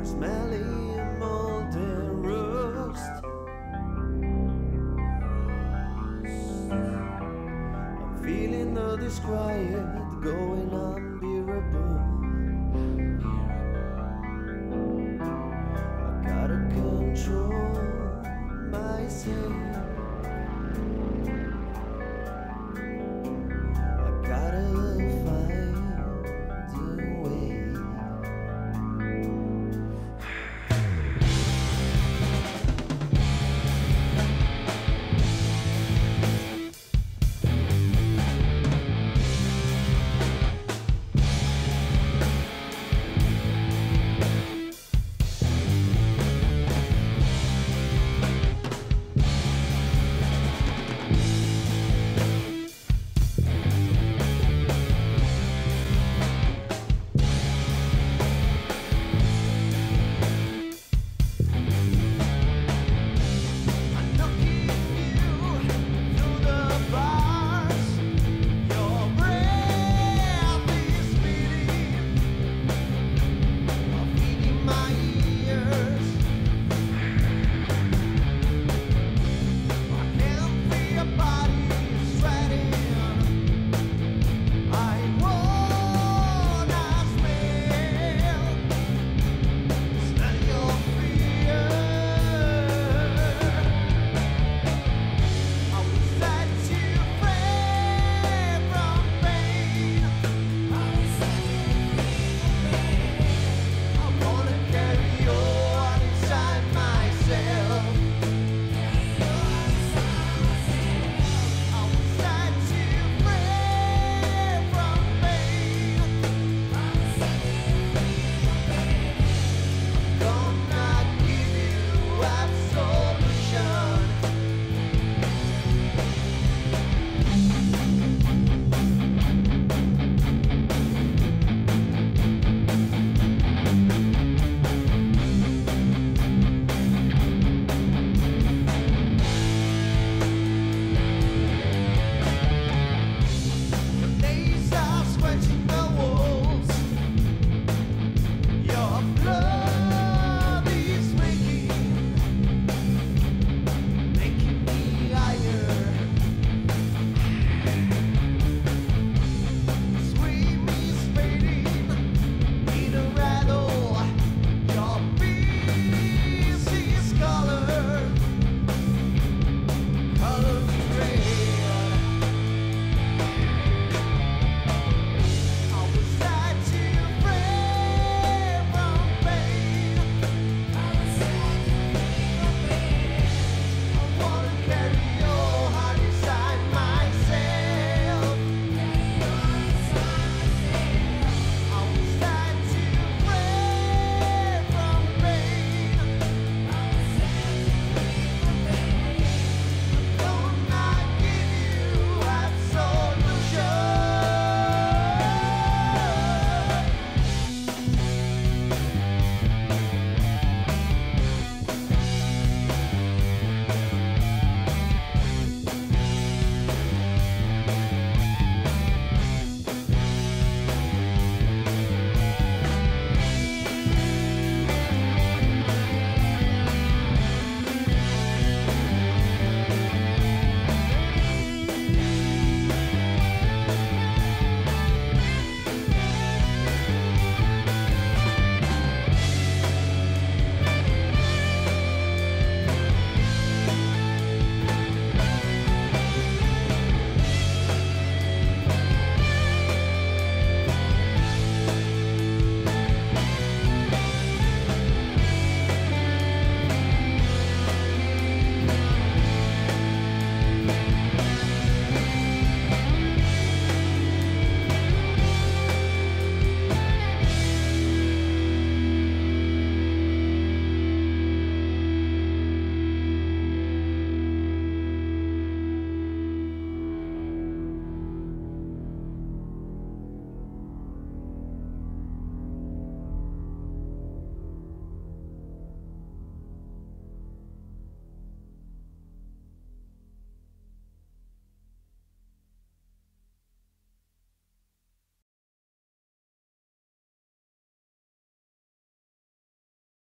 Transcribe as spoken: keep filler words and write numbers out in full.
a smelly molten roast. I'm feeling all this quiet going unbearable.